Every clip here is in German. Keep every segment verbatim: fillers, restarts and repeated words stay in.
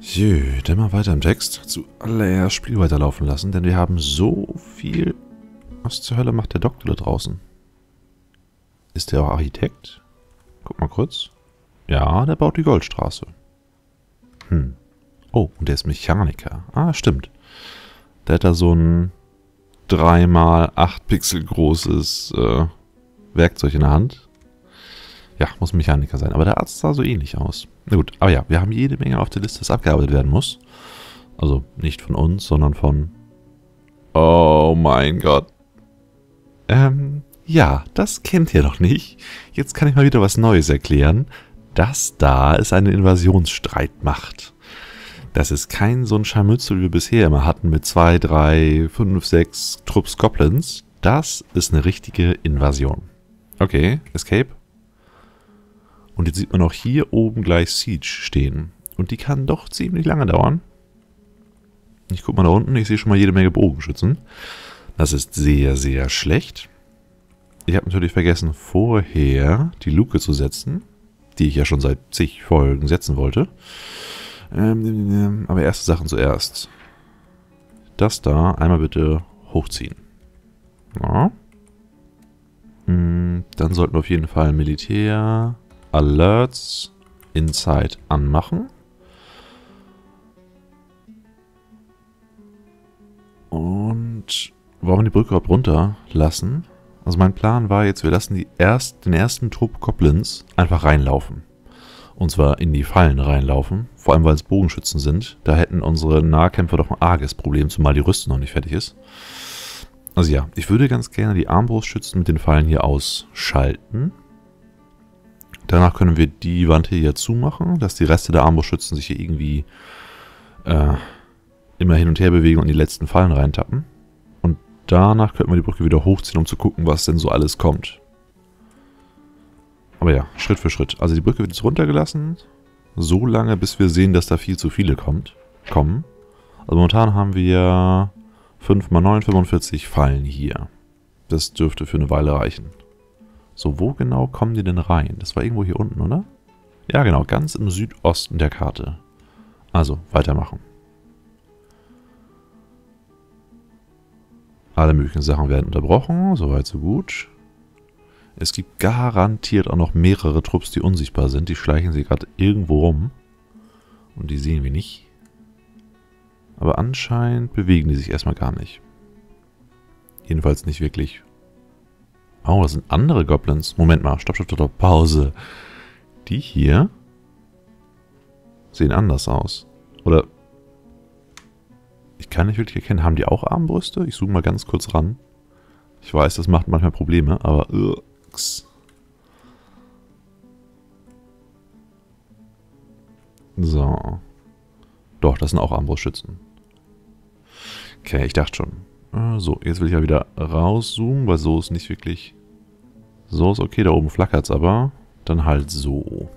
Jö, dann mal weiter im Text. Zuallererst Spiel weiterlaufen lassen, denn wir haben so viel... Was zur Hölle macht der Doktor da draußen? Ist der auch Architekt? Guck mal kurz. Ja, der baut die Goldstraße. Hm. Oh, und der ist Mechaniker. Ah, stimmt. Der hat da so ein drei mal acht Pixel großes äh, Werkzeug in der Hand. Ja, muss ein Mechaniker sein. Aber der Arzt sah so ähnlich aus. Na gut, aber ja, wir haben jede Menge auf der Liste, das abgearbeitet werden muss. Also nicht von uns, sondern von... Oh mein Gott. Ähm, ja, das kennt ihr noch nicht. Jetzt kann ich mal wieder was Neues erklären. Das da ist eine Invasionsstreitmacht. Das ist kein so ein Scharmützel, wie wir bisher immer hatten, mit zwei, drei, fünf, sechs Trupps Goblins. Das ist eine richtige Invasion. Okay, Escape. Und jetzt sieht man auch hier oben gleich Siege stehen. Und die kann doch ziemlich lange dauern. Ich guck mal da unten, ich sehe schon mal jede Menge Bogenschützen. Das ist sehr, sehr schlecht. Ich habe natürlich vergessen, vorher die Luke zu setzen, die ich ja schon seit zig Folgen setzen wollte. Aber erste Sachen zuerst. Das da einmal bitte hochziehen. Ja. Dann sollten wir auf jeden Fall Militär, Alerts, Insight anmachen. Und wollen wir die Brücke überhaupt runterlassen? Also mein Plan war jetzt, wir lassen die erst, den ersten Trupp Goblins einfach reinlaufen. Und zwar in die Fallen reinlaufen, vor allem weil es Bogenschützen sind. Da hätten unsere Nahkämpfer doch ein arges Problem, zumal die Rüstung noch nicht fertig ist. Also ja, ich würde ganz gerne die Armbrustschützen mit den Fallen hier ausschalten. Danach können wir die Wand hier zumachen, dass die Reste der Armbrustschützen sich hier irgendwie äh, immer hin und her bewegen und in die letzten Fallen reintappen. Und danach könnten wir die Brücke wieder hochziehen, um zu gucken, was denn so alles kommt. Aber ja, Schritt für Schritt. Also die Brücke wird jetzt runtergelassen, so lange, bis wir sehen, dass da viel zu viele kommt, kommen. Also momentan haben wir fünf mal neun, fünfundvierzig Fallen hier. Das dürfte für eine Weile reichen. So, wo genau kommen die denn rein? Das war irgendwo hier unten, oder? Ja, genau, ganz im Südosten der Karte. Also, weitermachen. Alle möglichen Sachen werden unterbrochen, soweit so gut. Es gibt garantiert auch noch mehrere Trupps, die unsichtbar sind. Die schleichen sie gerade irgendwo rum. Und die sehen wir nicht. Aber anscheinend bewegen die sich erstmal gar nicht. Jedenfalls nicht wirklich. Oh, das sind andere Goblins. Moment mal, stopp, stopp, stopp, Pause. Die hier sehen anders aus. Oder ich kann nicht wirklich erkennen, haben die auch Armbrüste? Ich zoome mal ganz kurz ran. Ich weiß, das macht manchmal Probleme, aber... So. Doch, das sind auch Armbrustschützen. Okay, ich dachte schon. So, jetzt will ich ja wieder rauszoomen, weil so ist nicht wirklich... So ist okay, da oben flackert es aber. Dann halt so.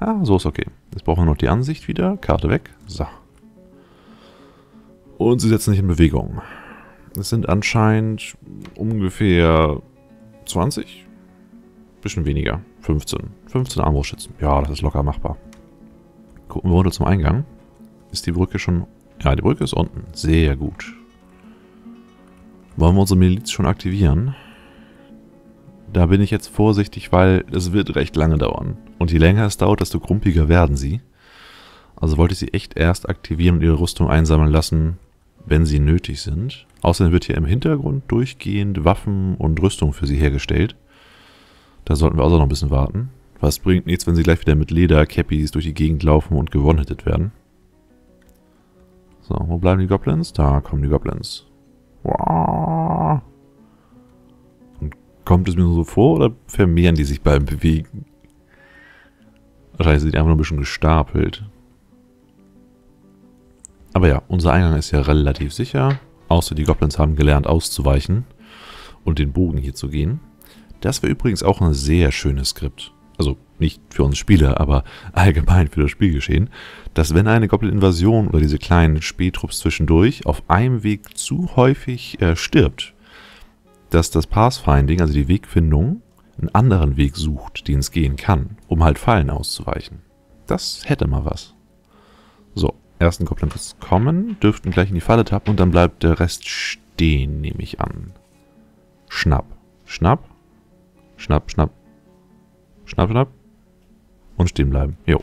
Ah, so ist okay. Jetzt brauchen wir noch die Ansicht wieder. Karte weg. So. Und sie setzen sich in Bewegung. Es sind anscheinend ungefähr zwanzig? Bisschen weniger. fünfzehn. fünfzehn Armbrustschützen. Ja, das ist locker machbar. Gucken wir runter zum Eingang. Ist die Brücke schon... Ja, die Brücke ist unten. Sehr gut. Wollen wir unsere Miliz schon aktivieren? Da bin ich jetzt vorsichtig, weil es wird recht lange dauern. Und je länger es dauert, desto grumpiger werden sie. Also wollte ich sie echt erst aktivieren und ihre Rüstung einsammeln lassen, wenn sie nötig sind. Außerdem wird hier im Hintergrund durchgehend Waffen und Rüstung für sie hergestellt. Da sollten wir auch noch ein bisschen warten. Was bringt nichts, wenn sie gleich wieder mit Leder-Cappies durch die Gegend laufen und gewonnhittet werden. So, wo bleiben die Goblins? Da kommen die Goblins. Und kommt es mir so vor oder vermehren die sich beim Bewegen? Wahrscheinlich sind die einfach nur ein bisschen gestapelt. Aber ja, unser Eingang ist ja relativ sicher. Außer die Goblins haben gelernt auszuweichen und den Bogen hier zu gehen. Das wäre übrigens auch ein sehr schönes Skript. Also nicht für uns Spieler, aber allgemein für das Spielgeschehen. Dass wenn eine Goblin-Invasion oder diese kleinen Spähtrupps zwischendurch auf einem Weg zu häufig äh, stirbt, dass das Pathfinding, also die Wegfindung, einen anderen Weg sucht, den es gehen kann, um halt Fallen auszuweichen. Das hätte mal was. So, ersten Goblins kommen, dürften gleich in die Falle tappen und dann bleibt der Rest stehen, nehme ich an. Schnapp, schnapp, schnapp, schnapp, schnapp, schnapp und stehen bleiben. Jo.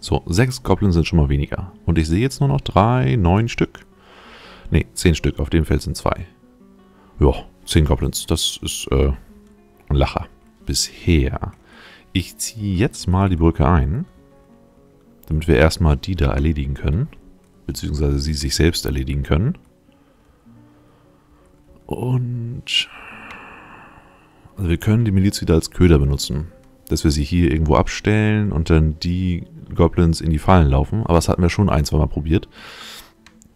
So, sechs Goblins sind schon mal weniger. Und ich sehe jetzt nur noch drei, neun Stück. Ne, zehn Stück. Auf dem Feld sind zwei. Ja, zehn Goblins. Das ist äh, ein Lacher. Bisher. Ich ziehe jetzt mal die Brücke ein, damit wir erstmal die da erledigen können. Beziehungsweise sie sich selbst erledigen können. Und... Also wir können die Miliz wieder als Köder benutzen. Dass wir sie hier irgendwo abstellen und dann die Goblins in die Fallen laufen. Aber das hatten wir schon ein, zwei Mal probiert.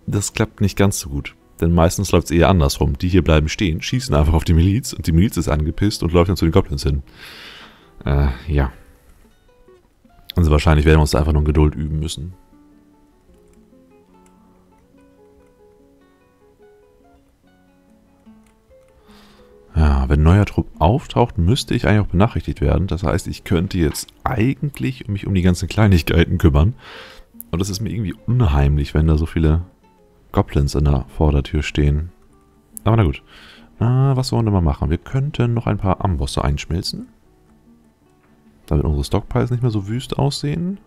Das klappt nicht ganz so gut. Denn meistens läuft es eher andersrum. Die hier bleiben stehen, schießen einfach auf die Miliz und die Miliz ist angepisst und läuft dann zu den Goblins hin. Äh, ja. Also wahrscheinlich werden wir uns da einfach nur in Geduld üben müssen. Ja, wenn ein neuer Trupp auftaucht, müsste ich eigentlich auch benachrichtigt werden. Das heißt, ich könnte jetzt eigentlich mich um die ganzen Kleinigkeiten kümmern. Und das ist mir irgendwie unheimlich, wenn da so viele Goblins in der Vordertür stehen. Aber na gut. Na, was wollen wir mal machen? Wir könnten noch ein paar Ambosse einschmelzen. Damit unsere Stockpiles nicht mehr so wüst aussehen.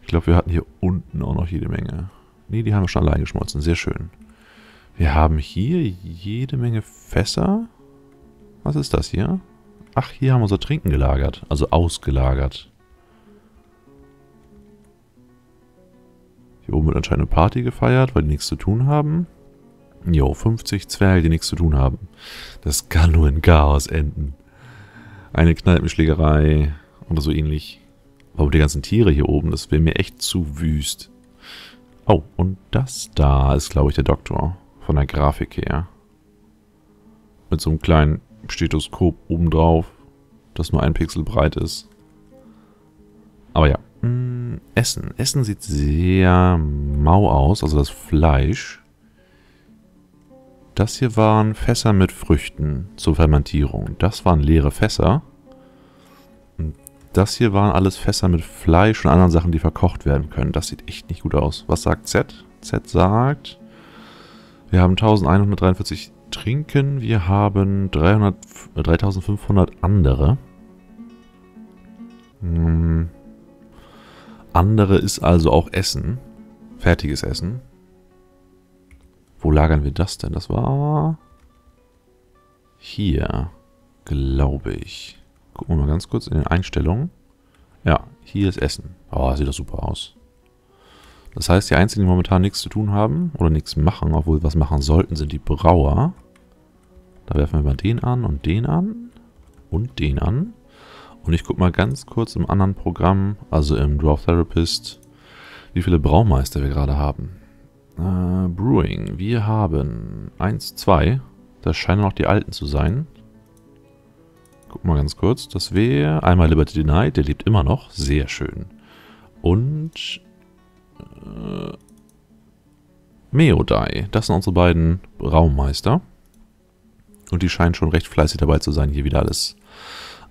Ich glaube, wir hatten hier unten auch noch jede Menge. Nee, die haben wir schon allein geschmolzen. Sehr schön. Wir haben hier jede Menge Fässer. Was ist das hier? Ach, hier haben wir unser Trinken gelagert. Also ausgelagert. Hier oben wird anscheinend eine Party gefeiert, weil die nichts zu tun haben. Jo, fünfzig Zwerge, die nichts zu tun haben. Das kann nur in Chaos enden. Eine Kneipenschlägerei oder so ähnlich. Aber die ganzen Tiere hier oben, das wäre mir echt zu wüst. Oh, und das da ist, glaube ich, der Doktor. Von der Grafik her. Mit so einem kleinen Stethoskop obendrauf, das nur ein Pixel breit ist. Aber ja. Mh, Essen. Essen sieht sehr mau aus, also das Fleisch. Das hier waren Fässer mit Früchten zur Fermentierung. Das waren leere Fässer. Und das hier waren alles Fässer mit Fleisch und anderen Sachen, die verkocht werden können. Das sieht echt nicht gut aus. Was sagt Z? Z sagt... Wir haben elfhundertdreiundvierzig Trinken, wir haben dreitausendfünfhundert andere. Hm. Andere ist also auch Essen. Fertiges Essen. Wo lagern wir das denn? Das war hier, glaube ich. Gucken wir mal ganz kurz in den Einstellungen. Ja, hier ist Essen. Oh, sieht doch super aus. Das heißt, die einzigen, die momentan nichts zu tun haben oder nichts machen, obwohl was machen sollten, sind die Brauer. Da werfen wir mal den an und den an und den an. Und ich gucke mal ganz kurz im anderen Programm, also im Dwarf Therapist, wie viele Braumeister wir gerade haben. Äh, Brewing. Wir haben eins, zwei. Das scheinen noch die alten zu sein. Guck mal ganz kurz. Das wäre einmal Liberty Denied, der lebt immer noch. Sehr schön. Und... Uh, Meodai. Das sind unsere beiden Raummeister. Und die scheinen schon recht fleißig dabei zu sein, hier wieder alles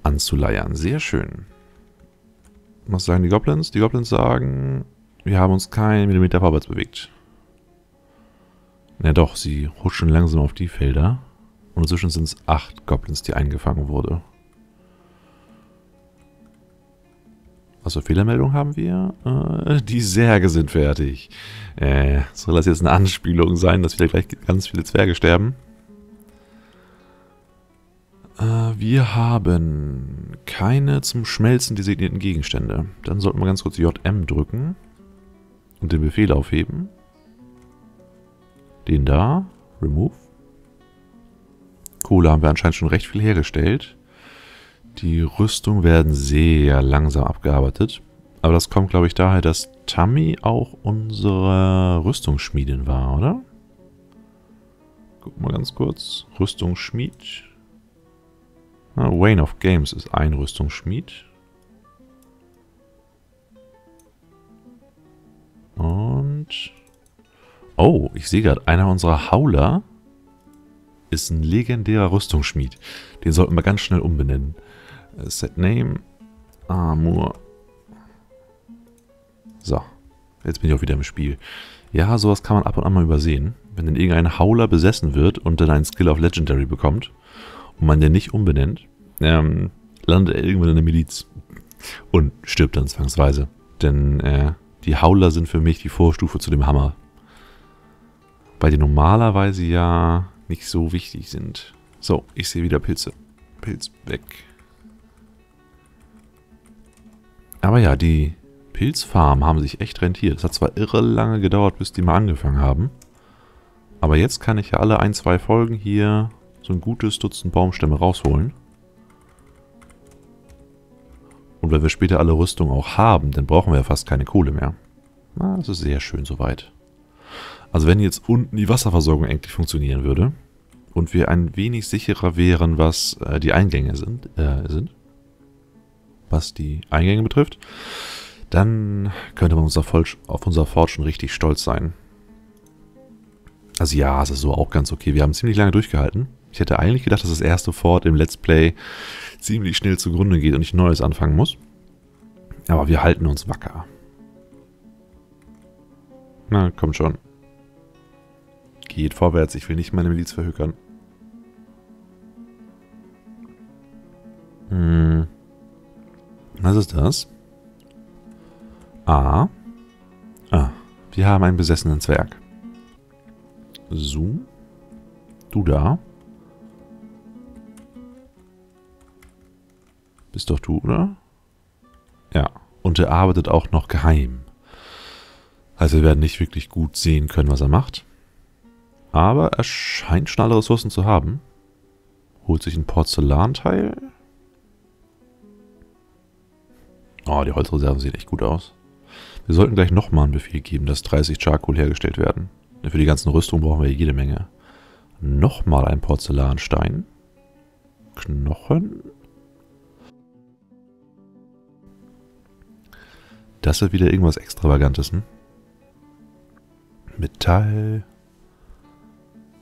anzuleiern. Sehr schön. Was sagen die Goblins? Die Goblins sagen, wir haben uns keinen Millimeter vorwärts bewegt. Na doch, sie huschen langsam auf die Felder. Und inzwischen sind es acht Goblins, die eingefangen wurden. Was für Fehlermeldung haben wir? Äh, die Särge sind fertig. Äh, soll das jetzt eine Anspielung sein, dass wieder gleich ganz viele Zwerge sterben? Äh, wir haben keine zum Schmelzen designierten Gegenstände. Dann sollten wir ganz kurz J M drücken und den Befehl aufheben. Den da. Remove. Kohle haben wir anscheinend schon recht viel hergestellt. Die Rüstung werden sehr langsam abgearbeitet. Aber das kommt, glaube ich, daher, dass Tammy auch unsere Rüstungsschmiedin war, oder? Guck mal ganz kurz. Rüstungsschmied. Ah, Wayne of Games ist ein Rüstungsschmied. Und... Oh, ich sehe gerade, einer unserer Hauler ist ein legendärer Rüstungsschmied. Den sollten wir ganz schnell umbenennen. Set Name, Armor, So, jetzt bin ich auch wieder im Spiel. Ja, sowas kann man ab und an mal übersehen. Wenn dann irgendein Howler besessen wird und dann einen Skill auf Legendary bekommt und man den nicht umbenennt, ähm, landet er irgendwann in der Miliz und stirbt dann zwangsweise. Denn äh, die Howler sind für mich die Vorstufe zu dem Hammer. Weil die normalerweise ja nicht so wichtig sind. So, ich sehe wieder Pilze. Pilz weg. Aber ja, die Pilzfarmen haben sich echt rentiert. Es hat zwar irre lange gedauert, bis die mal angefangen haben. Aber jetzt kann ich ja alle ein, zwei Folgen hier so ein gutes Dutzend Baumstämme rausholen. Und wenn wir später alle Rüstungen auch haben, dann brauchen wir ja fast keine Kohle mehr. Na, das ist sehr schön soweit. Also wenn jetzt unten die Wasserversorgung endlich funktionieren würde und wir ein wenig sicherer wären, was äh, die Eingänge sind, äh, sind, was die Eingänge betrifft, dann könnte man unser Volk, auf unser Fort schon richtig stolz sein. Also ja, es ist so auch ganz okay. Wir haben ziemlich lange durchgehalten. Ich hätte eigentlich gedacht, dass das erste Fort im Let's Play ziemlich schnell zugrunde geht und ich Neues anfangen muss. Aber wir halten uns wacker. Na, kommt schon. Geht vorwärts, ich will nicht meine Miliz verhökern. Hm. Was ist das? Ah. Ah. Wir haben einen besessenen Zwerg. Zoom. Du da. Bist doch du, oder? Ja. Und er arbeitet auch noch geheim. Also wir werden nicht wirklich gut sehen können, was er macht. Aber er scheint schon alle Ressourcen zu haben. Holt sich ein Porzellanteil. Oh, die Holzreserven sehen echt gut aus. Wir sollten gleich nochmal einen Befehl geben, dass dreißig Charcoal hergestellt werden. Denn für die ganzen Rüstungen brauchen wir jede Menge. Nochmal ein Porzellanstein. Knochen. Das wird wieder irgendwas Extravagantes, hm? Metall.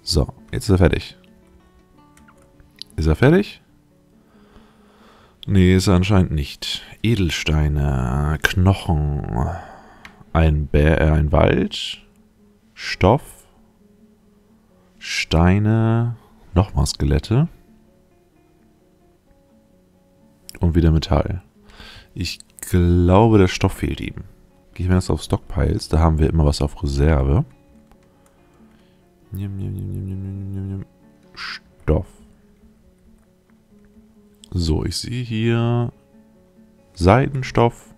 So, jetzt ist er fertig. Ist er fertig? Nee, ist er anscheinend nicht. Edelsteine, Knochen, ein, Bär, äh, ein Wald, Stoff, Steine, nochmal Skelette und wieder Metall. Ich glaube, der Stoff fehlt ihm. Gehen wir jetzt auf Stockpiles, da haben wir immer was auf Reserve. Stoff. So, ich sehe hier Seidenstoff,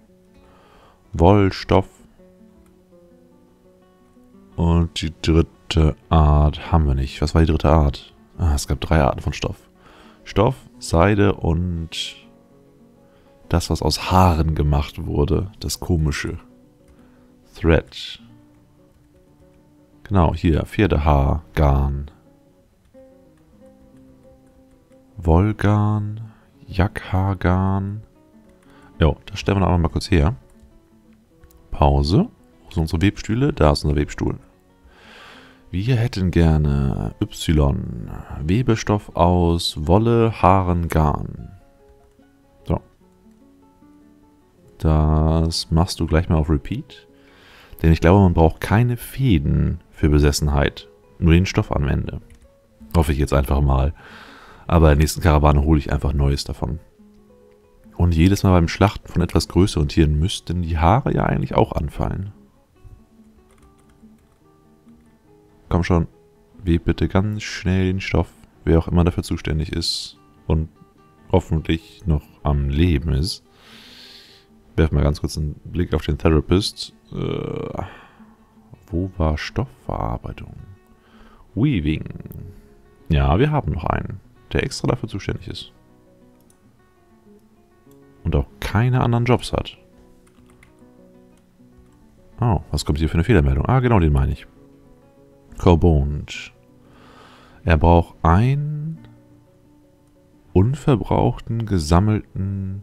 Wollstoff und die dritte Art haben wir nicht. Was war die dritte Art? Ah, es gab drei Arten von Stoff. Stoff, Seide und das, was aus Haaren gemacht wurde. Das komische. Thread. Genau, hier, Pferdehaar, Garn. Wollgarn, Jackhaargarn. Jo, das stellen wir noch mal kurz her. Pause. Wo sind unsere Webstühle? Da ist unser Webstuhl. Wir hätten gerne Y. Webestoff aus Wolle, Haaren, Garn. So. Das machst du gleich mal auf Repeat. Denn ich glaube, man braucht keine Fäden für Besessenheit. Nur den Stoff am Ende. Hoffe ich jetzt einfach mal. Aber in der nächsten Karawane hole ich einfach Neues davon. Und jedes Mal beim Schlachten von etwas größeren Tieren müssten die Haare ja eigentlich auch anfallen. Komm schon. Web bitte ganz schnell den Stoff. Wer auch immer dafür zuständig ist und hoffentlich noch am Leben ist. Werf mal ganz kurz einen Blick auf den Therapist. Äh, wo war Stoffverarbeitung? Weaving. Ja, wir haben noch einen, der extra dafür zuständig ist. Und auch keine anderen Jobs hat. Oh, was kommt hier für eine Fehlermeldung? Ah, genau, den meine ich. Corbond. Er braucht einen unverbrauchten, gesammelten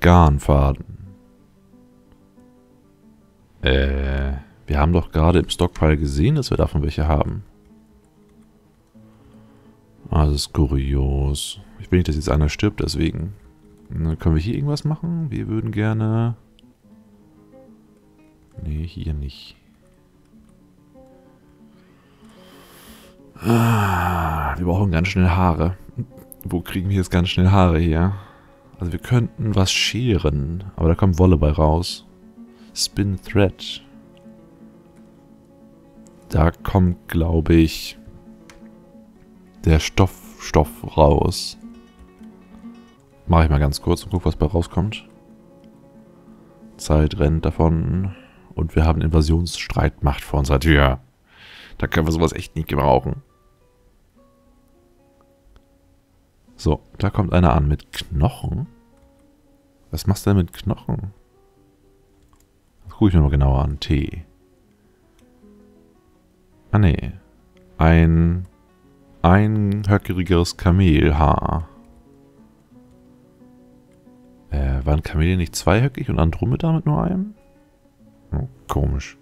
Garnfaden. Äh, wir haben doch gerade im Stockpile gesehen, dass wir davon welche haben. Ah, das ist kurios. Ich will nicht, dass jetzt einer stirbt, deswegen. Können wir hier irgendwas machen? Wir würden gerne Nee, hier nicht. Ah, wir brauchen ganz schnell Haare. Wo kriegen wir jetzt ganz schnell Haare her? Also wir könnten was scheren, aber da kommt Wolle bei raus. Spin Thread. Da kommt, glaube ich, der Stoff, Stoff raus. Mache ich mal ganz kurz und gucke, was bei rauskommt. Zeit rennt davon. Und wir haben Invasionsstreitmacht vor unserer Tür. Da können wir sowas echt nicht gebrauchen. So, da kommt einer an mit Knochen. Was machst du denn mit Knochen? Das gucke ich mir mal genauer an. T. Ah ne. Ein einhöckerigeres Kamelhaar. Äh, waren Kamele nicht zweihöckig und Andromeda mit nur einem? Oh, komisch.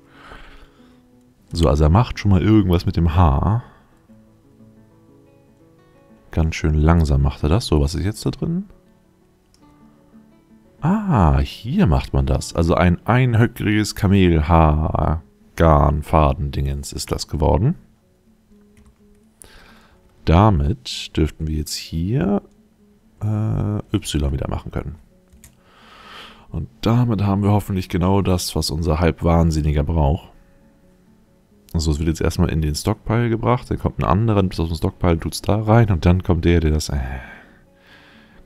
So, also er macht schon mal irgendwas mit dem Haar. Ganz schön langsam macht er das. So, was ist jetzt da drin? Ah, hier macht man das. Also ein einhöckriges Kamelhaar. Garnfadendingens ist das geworden. Damit dürften wir jetzt hier äh, Y wieder machen können. Und damit haben wir hoffentlich genau das, was unser Halbwahnsinniger braucht. Also es wird jetzt erstmal in den Stockpile gebracht, dann kommt ein anderer, bis aus dem Stockpile tut es da rein und dann kommt der, der das... Äh,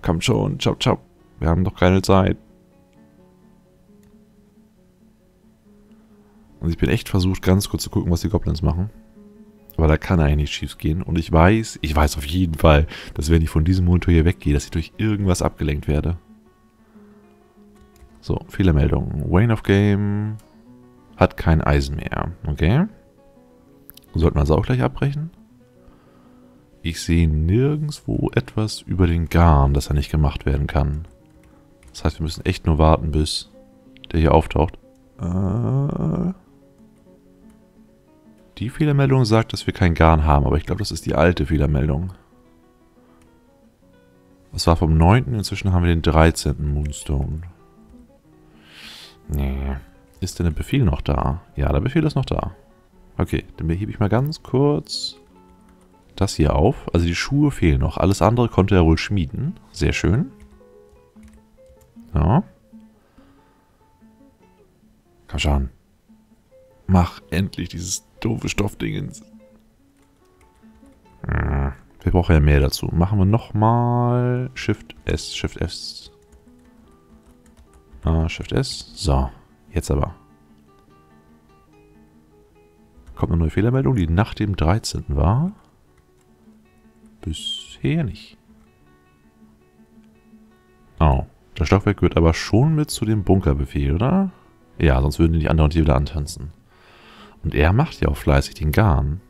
kommt schon, chop chop, wir haben doch keine Zeit. Also ich bin echt versucht, ganz kurz zu gucken, was die Goblins machen. Aber da kann eigentlich nichts schief gehen. Und ich weiß, ich weiß auf jeden Fall, dass wenn ich von diesem Monitor hier weggehe, dass ich durch irgendwas abgelenkt werde. So, Fehlermeldung. Wayne of Game hat kein Eisen mehr. Okay. Sollten wir es auch gleich abbrechen? Ich sehe nirgendwo etwas über den Garn, dass er nicht gemacht werden kann. Das heißt, wir müssen echt nur warten, bis der hier auftaucht. Äh... Die Fehlermeldung sagt, dass wir kein Garn haben, aber ich glaube, das ist die alte Fehlermeldung. Das war vom neunten, inzwischen haben wir den dreizehnten Moonstone. Nee. Ist denn der Befehl noch da? Ja, der Befehl ist noch da. Okay, dann hebe ich mal ganz kurz das hier auf. Also die Schuhe fehlen noch. Alles andere konnte er wohl schmieden. Sehr schön. Ja. Komm schon. Mach endlich dieses doofe Stoffdingens. Wir brauchen ja mehr dazu. Machen wir nochmal Shift S. Shift S. Ah, Shift S. So. Jetzt aber. Kommt eine neue Fehlermeldung, die nach dem dreizehnten war. Bisher nicht. Oh. Das Stockwerk gehört aber schon mit zu dem Bunkerbefehl, oder? Ja, sonst würden die anderen hier wieder antanzen. Und er macht ja auch fleißig den Garn.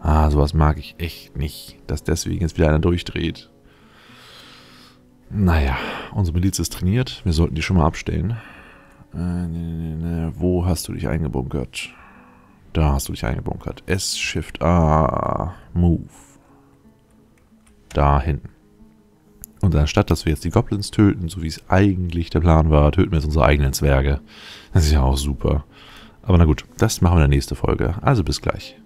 Ah, sowas mag ich echt nicht, dass deswegen jetzt wieder einer durchdreht. Naja, unsere Miliz ist trainiert. Wir sollten die schon mal abstellen. Äh, ne, ne, ne, wo hast du dich eingebunkert? Da hast du dich eingebunkert. S, Shift, A, Move. Da hinten. Und anstatt, dass wir jetzt die Goblins töten, so wie es eigentlich der Plan war, töten wir jetzt unsere eigenen Zwerge. Das ist ja auch super. Aber na gut, das machen wir in der nächsten Folge. Also bis gleich.